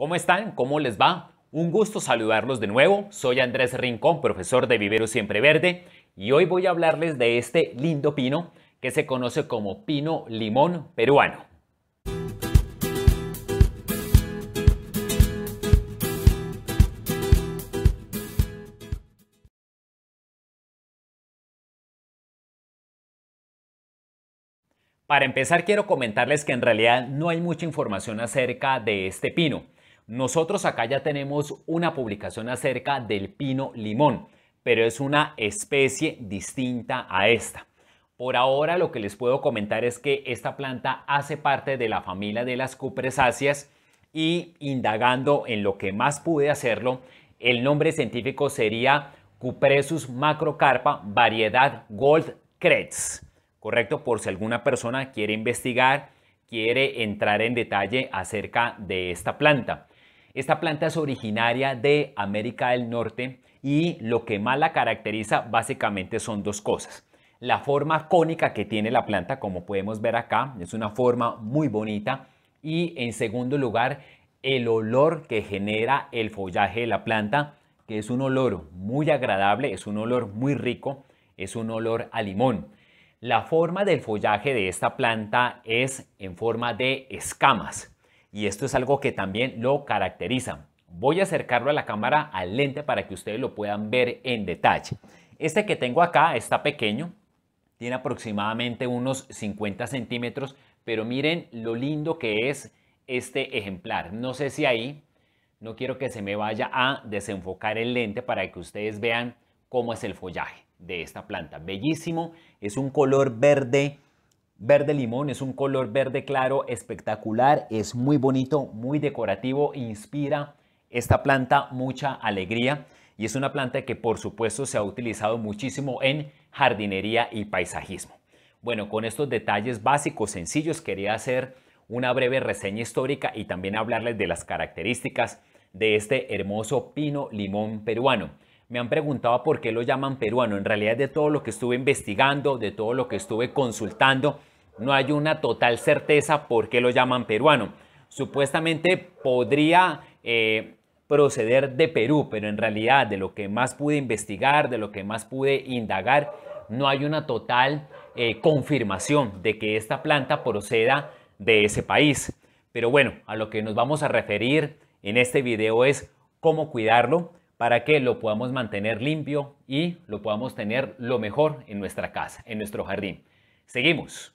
¿Cómo están? ¿Cómo les va? Un gusto saludarlos de nuevo. Soy Andrés Rincón, profesor de Vivero Siempre Verde, y hoy voy a hablarles de este lindo pino que se conoce como pino limón peruano. Para empezar, quiero comentarles que en realidad no hay mucha información acerca de este pino. Nosotros acá ya tenemos una publicación acerca del pino limón, pero es una especie distinta a esta. Por ahora lo que les puedo comentar es que esta planta hace parte de la familia de las cupressáceas y, indagando en lo que más pude hacerlo, el nombre científico sería Cupressus macrocarpa, variedad Goldcrest. Correcto, por si alguna persona quiere investigar, quiere entrar en detalle acerca de esta planta. Esta planta es originaria de América del Norte y lo que más la caracteriza básicamente son dos cosas. La forma cónica que tiene la planta, como podemos ver acá, es una forma muy bonita. Y en segundo lugar, el olor que genera el follaje de la planta, que es un olor muy agradable, es un olor muy rico, es un olor a limón. La forma del follaje de esta planta es en forma de escamas. Y esto es algo que también lo caracteriza. Voy a acercarlo a la cámara, al lente, para que ustedes lo puedan ver en detalle. Este que tengo acá está pequeño, tiene aproximadamente unos 50 centímetros, pero miren lo lindo que es este ejemplar. No sé si ahí, no quiero que se me vaya a desenfocar el lente para que ustedes vean cómo es el follaje de esta planta. Bellísimo, es un color verde, verde limón, es un color verde claro, espectacular, es muy bonito, muy decorativo, inspira esta planta mucha alegría y es una planta que por supuesto se ha utilizado muchísimo en jardinería y paisajismo. Bueno, con estos detalles básicos, sencillos, quería hacer una breve reseña histórica y también hablarles de las características de este hermoso pino limón peruano. Me han preguntado por qué lo llaman peruano. En realidad, de todo lo que estuve investigando, de todo lo que estuve consultando, no hay una total certeza por qué lo llaman peruano. Supuestamente podría proceder de Perú, pero en realidad de lo que más pude investigar, de lo que más pude indagar, no hay una total confirmación de que esta planta proceda de ese país. Pero bueno, a lo que nos vamos a referir en este video es cómo cuidarlo, para que lo podamos mantener limpio y lo podamos tener lo mejor en nuestra casa, en nuestro jardín. Seguimos.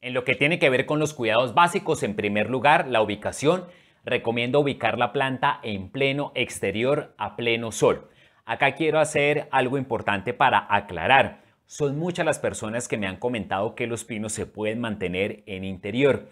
En lo que tiene que ver con los cuidados básicos, en primer lugar, la ubicación. Recomiendo ubicar la planta en pleno exterior, a pleno sol. Acá quiero hacer algo importante para aclarar. Son muchas las personas que me han comentado que los pinos se pueden mantener en interior.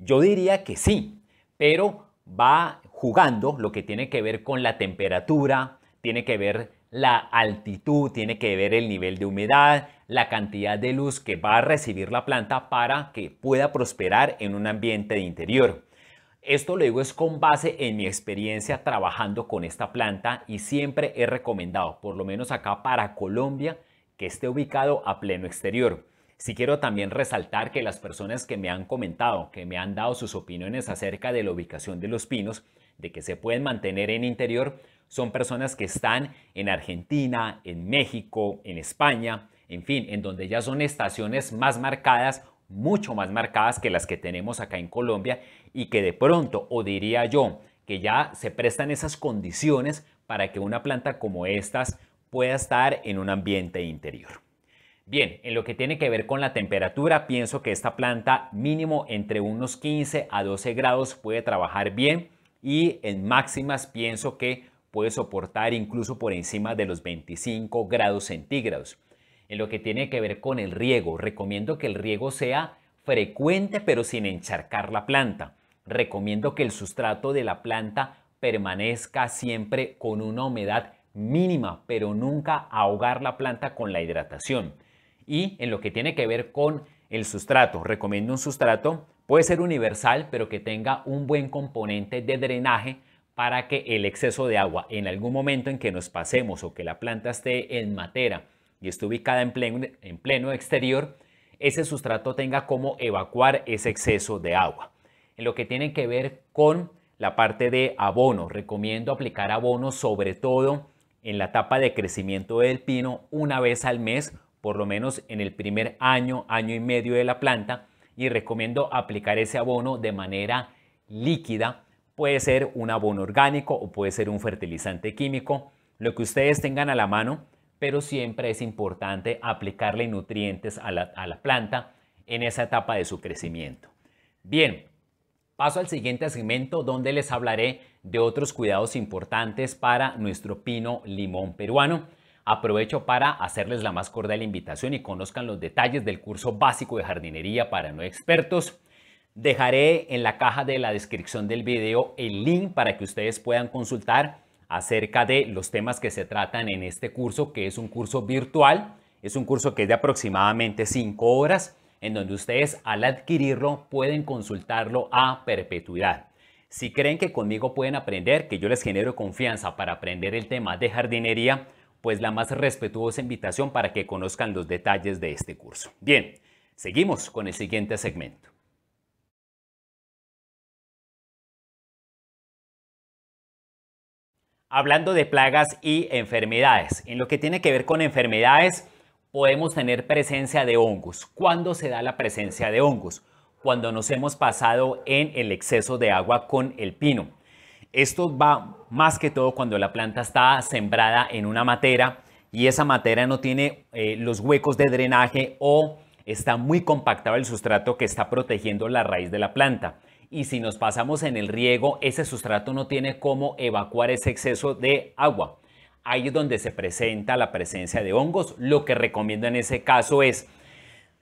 Yo diría que sí, pero va jugando lo que tiene que ver con la temperatura, tiene que ver la altitud, tiene que ver el nivel de humedad, la cantidad de luz que va a recibir la planta para que pueda prosperar en un ambiente de interior. Esto lo digo es con base en mi experiencia trabajando con esta planta y siempre he recomendado, por lo menos acá para Colombia, que esté ubicado a pleno exterior. Sí quiero también resaltar que las personas que me han comentado, que me han dado sus opiniones acerca de la ubicación de los pinos, de que se pueden mantener en interior, son personas que están en Argentina, en México, en España, en fin, en donde ya son estaciones más marcadas, mucho más marcadas que las que tenemos acá en Colombia y que de pronto, o diría yo, que ya se prestan esas condiciones para que una planta como estas pueda estar en un ambiente interior. Bien, en lo que tiene que ver con la temperatura, pienso que esta planta mínimo entre unos 15 a 12 grados puede trabajar bien y en máximas pienso que puede soportar incluso por encima de los 25 grados centígrados. En lo que tiene que ver con el riego, recomiendo que el riego sea frecuente pero sin encharcar la planta. Recomiendo que el sustrato de la planta permanezca siempre con una humedad mínima, pero nunca ahogar la planta con la hidratación. Y en lo que tiene que ver con el sustrato, recomiendo un sustrato, puede ser universal, pero que tenga un buen componente de drenaje para que el exceso de agua en algún momento en que nos pasemos o que la planta esté en matera y esté ubicada en pleno exterior, ese sustrato tenga cómo evacuar ese exceso de agua. En lo que tiene que ver con la parte de abono, recomiendo aplicar abono sobre todo en la etapa de crecimiento del pino una vez al mes, por lo menos en el primer año, año y medio de la planta, y recomiendo aplicar ese abono de manera líquida. Puede ser un abono orgánico o puede ser un fertilizante químico, lo que ustedes tengan a la mano, pero siempre es importante aplicarle nutrientes a la planta en esa etapa de su crecimiento. Bien, paso al siguiente segmento donde les hablaré de otros cuidados importantes para nuestro pino limón peruano. Aprovecho para hacerles la más cordial invitación y conozcan los detalles del curso básico de jardinería para no expertos. Dejaré en la caja de la descripción del video el link para que ustedes puedan consultar acerca de los temas que se tratan en este curso, que es un curso virtual, es un curso que es de aproximadamente 5 horas, en donde ustedes al adquirirlo pueden consultarlo a perpetuidad. Si creen que conmigo pueden aprender, que yo les genero confianza para aprender el tema de jardinería, pues la más respetuosa invitación para que conozcan los detalles de este curso. Bien, seguimos con el siguiente segmento. Hablando de plagas y enfermedades, en lo que tiene que ver con enfermedades, podemos tener presencia de hongos. ¿Cuándo se da la presencia de hongos? Cuando nos hemos pasado en el exceso de agua con el pino. Esto va más que todo cuando la planta está sembrada en una matera y esa matera no tiene los huecos de drenaje o está muy compactado el sustrato que está protegiendo la raíz de la planta. Y si nos pasamos en el riego, ese sustrato no tiene cómo evacuar ese exceso de agua. Ahí es donde se presenta la presencia de hongos. Lo que recomiendo en ese caso es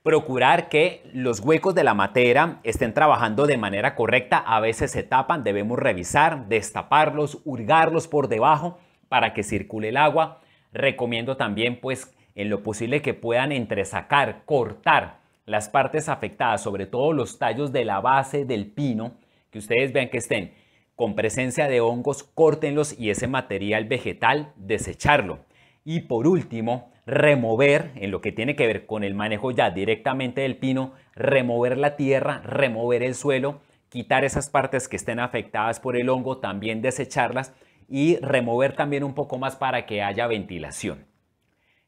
procurar que los huecos de la matera estén trabajando de manera correcta. A veces se tapan, debemos revisar, destaparlos, hurgarlos por debajo para que circule el agua. Recomiendo también, pues, en lo posible que puedan entresacar, cortar las partes afectadas, sobre todo los tallos de la base del pino, que ustedes vean que estén con presencia de hongos, córtenlos y ese material vegetal desecharlo. Y por último, remover, en lo que tiene que ver con el manejo ya directamente del pino, remover la tierra, remover el suelo, quitar esas partes que estén afectadas por el hongo, también desecharlas y remover también un poco más para que haya ventilación.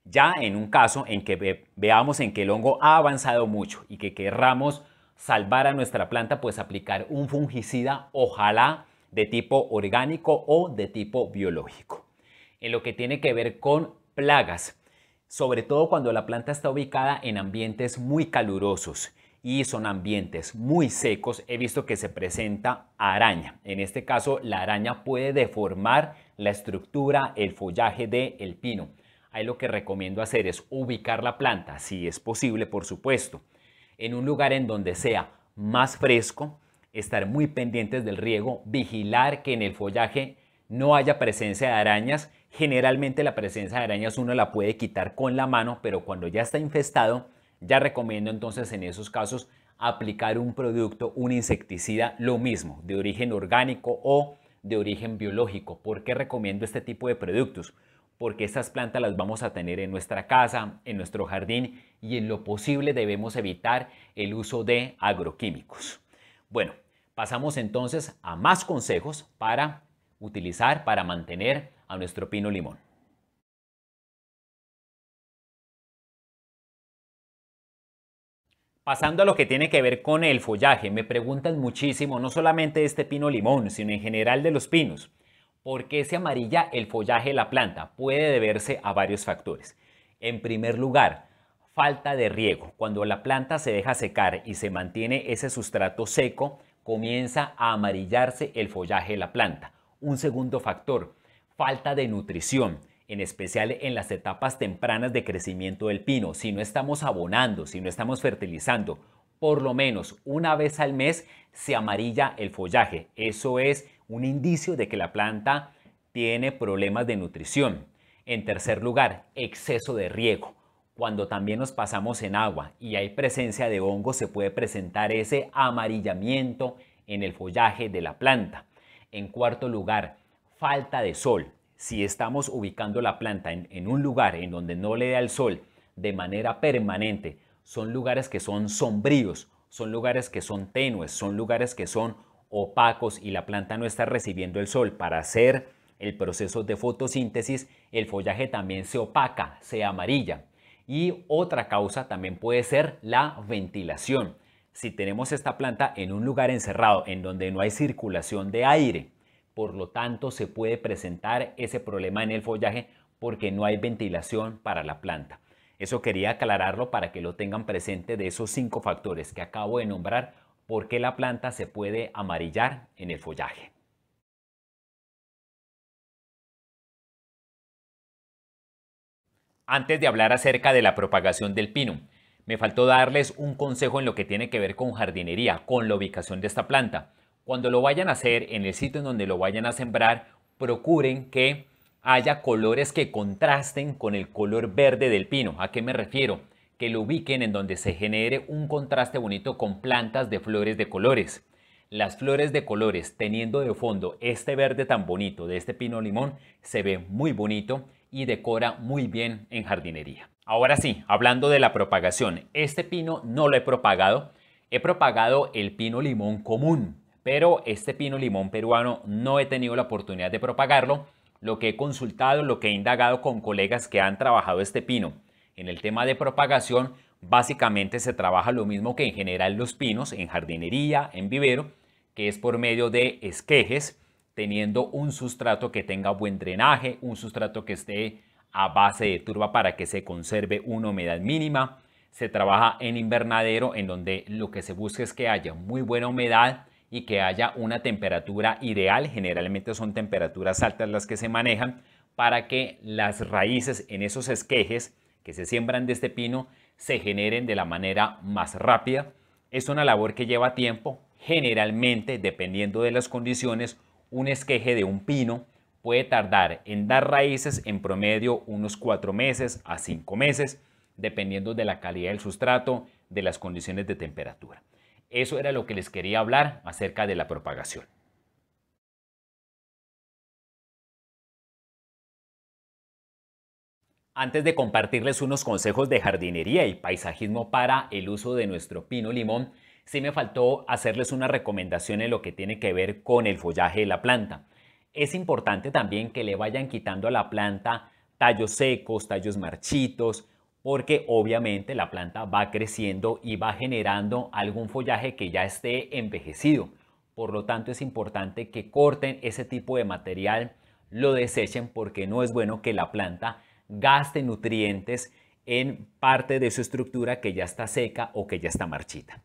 Ya en un caso en que veamos en que el hongo ha avanzado mucho y que querramos salvar a nuestra planta, pues aplicar un fungicida, ojalá de tipo orgánico o de tipo biológico. En lo que tiene que ver con plagas, sobre todo cuando la planta está ubicada en ambientes muy calurosos y son ambientes muy secos, he visto que se presenta araña. En este caso, la araña puede deformar la estructura, el follaje del pino. Ahí lo que recomiendo hacer es ubicar la planta, si es posible, por supuesto, en un lugar en donde sea más fresco, estar muy pendientes del riego, vigilar que en el follaje no haya presencia de arañas. Generalmente la presencia de arañas uno la puede quitar con la mano, pero cuando ya está infestado, ya recomiendo entonces en esos casos aplicar un producto, un insecticida, lo mismo, de origen orgánico o de origen biológico. ¿Por qué recomiendo este tipo de productos? Porque estas plantas las vamos a tener en nuestra casa, en nuestro jardín y en lo posible debemos evitar el uso de agroquímicos. Bueno, pasamos entonces a más consejos para utilizar, para mantener a nuestro pino limón. Pasando a lo que tiene que ver con el follaje, me preguntan muchísimo, no solamente de este pino limón, sino en general de los pinos. ¿Por qué se amarilla el follaje de la planta? Puede deberse a varios factores. En primer lugar, falta de riego. Cuando la planta se deja secar y se mantiene ese sustrato seco, comienza a amarillarse el follaje de la planta. Un segundo factor, falta de nutrición, en especial en las etapas tempranas de crecimiento del pino. Si no estamos abonando, si no estamos fertilizando, por lo menos una vez al mes se amarilla el follaje. Eso es un indicio de que la planta tiene problemas de nutrición. En tercer lugar, exceso de riego. Cuando también nos pasamos en agua y hay presencia de hongos, se puede presentar ese amarillamiento en el follaje de la planta. En cuarto lugar, falta de sol. Si estamos ubicando la planta en un lugar en donde no le da el sol de manera permanente son lugares que son sombríos, son lugares que son tenues, son lugares que son opacos y la planta no está recibiendo el sol para hacer el proceso de fotosíntesis, el follaje también se opaca, se amarilla. Y otra causa también puede ser la ventilación. Si tenemos esta planta en un lugar encerrado en donde no hay circulación de aire, por lo tanto se puede presentar ese problema en el follaje porque no hay ventilación para la planta. Eso quería aclararlo para que lo tengan presente de esos 5 factores que acabo de nombrar, porque la planta se puede amarillar en el follaje. Antes de hablar acerca de la propagación del pino, me faltó darles un consejo en lo que tiene que ver con jardinería, con la ubicación de esta planta. Cuando lo vayan a hacer, en el sitio en donde lo vayan a sembrar, procuren que haya colores que contrasten con el color verde del pino. ¿A qué me refiero? Que lo ubiquen en donde se genere un contraste bonito con plantas de flores de colores. Las flores de colores, teniendo de fondo este verde tan bonito de este pino limón, se ve muy bonito y decora muy bien en jardinería. Ahora sí, hablando de la propagación, este pino no lo he propagado el pino limón común, pero este pino limón peruano no he tenido la oportunidad de propagarlo. Lo que he consultado, lo que he indagado con colegas que han trabajado este pino en el tema de propagación, básicamente se trabaja lo mismo que en general los pinos en jardinería, en vivero, que es por medio de esquejes, teniendo un sustrato que tenga buen drenaje, un sustrato que esté a base de turba para que se conserve una humedad mínima. Se trabaja en invernadero, en donde lo que se busca es que haya muy buena humedad y que haya una temperatura ideal. Generalmente son temperaturas altas las que se manejan para que las raíces en esos esquejes que se siembran de este pino se generen de la manera más rápida. Es una labor que lleva tiempo. Generalmente, dependiendo de las condiciones, un esqueje de un pino puede tardar en dar raíces en promedio unos 4 meses a 5 meses, dependiendo de la calidad del sustrato, de las condiciones de temperatura. Eso era lo que les quería hablar acerca de la propagación. Antes de compartirles unos consejos de jardinería y paisajismo para el uso de nuestro pino limón, sí me faltó hacerles una recomendación en lo que tiene que ver con el follaje de la planta. Es importante también que le vayan quitando a la planta tallos secos, tallos marchitos, porque obviamente la planta va creciendo y va generando algún follaje que ya esté envejecido. Por lo tanto, es importante que corten ese tipo de material, lo desechen, porque no es bueno que la planta gaste nutrientes en parte de su estructura que ya está seca o que ya está marchita.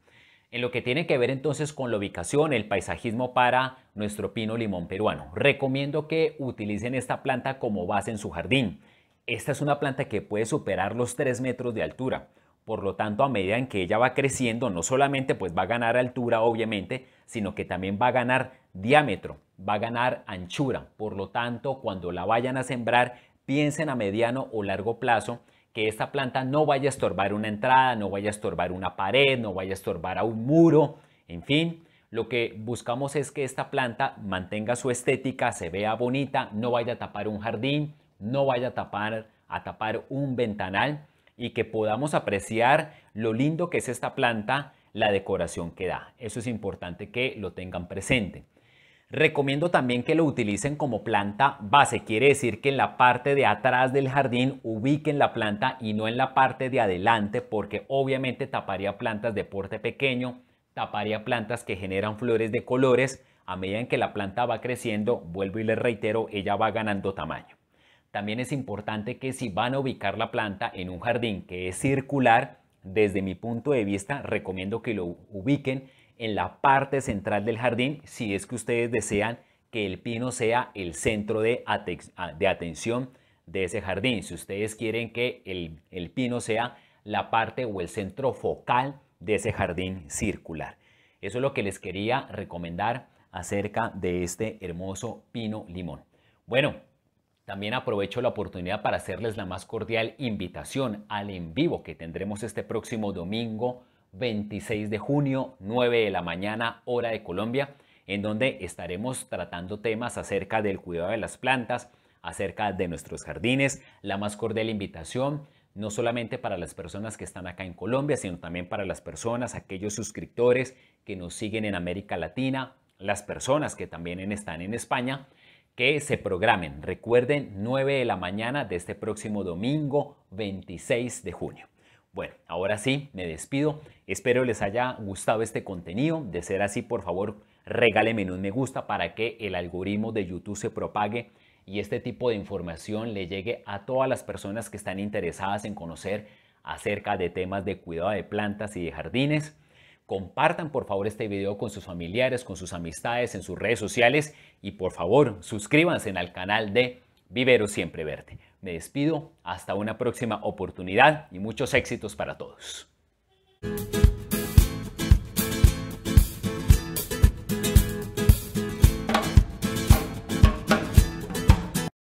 En lo que tiene que ver entonces con la ubicación, el paisajismo para nuestro pino limón peruano, recomiendo que utilicen esta planta como base en su jardín. Esta es una planta que puede superar los 3 metros de altura. Por lo tanto, a medida en que ella va creciendo, no solamente pues va a ganar altura obviamente, sino que también va a ganar diámetro, va a ganar anchura. Por lo tanto, cuando la vayan a sembrar, piensen a mediano o largo plazo que esta planta no vaya a estorbar una entrada, no vaya a estorbar una pared, no vaya a estorbar a un muro, en fin. Lo que buscamos es que esta planta mantenga su estética, se vea bonita, no vaya a tapar un jardín, no vaya a tapar un ventanal y que podamos apreciar lo lindo que es esta planta, la decoración que da. Eso es importante que lo tengan presente. Recomiendo también que lo utilicen como planta base, quiere decir que en la parte de atrás del jardín ubiquen la planta y no en la parte de adelante, porque obviamente taparía plantas de porte pequeño, taparía plantas que generan flores de colores. A medida en que la planta va creciendo, vuelvo y les reitero, ella va ganando tamaño. También es importante que si van a ubicar la planta en un jardín que es circular, desde mi punto de vista recomiendo que lo ubiquen en la parte central del jardín, si es que ustedes desean que el pino sea el centro de atención de ese jardín. Si ustedes quieren que el pino sea la parte o el centro focal de ese jardín circular. Eso es lo que les quería recomendar acerca de este hermoso pino limón. Bueno, también aprovecho la oportunidad para hacerles la más cordial invitación al en vivo que tendremos este próximo domingo, 26 de junio, 9 de la mañana, hora de Colombia, en donde estaremos tratando temas acerca del cuidado de las plantas, acerca de nuestros jardines. La más cordial invitación. no solamente para las personas que están acá en Colombia, sino también para las personas, aquellos suscriptores que nos siguen en América Latina, las personas que también están en España, que se programen. Recuerden, 9 de la mañana de este próximo domingo 26 de junio. Bueno, ahora sí, me despido. Espero les haya gustado este contenido. De ser así, por favor, regálenme un me gusta para que el algoritmo de YouTube se propague y este tipo de información le llegue a todas las personas que están interesadas en conocer acerca de temas de cuidado de plantas y de jardines. Compartan por favor este video con sus familiares, con sus amistades, en sus redes sociales y por favor suscríbanse al canal de Vivero Siempre Verde. Me despido, hasta una próxima oportunidad y muchos éxitos para todos.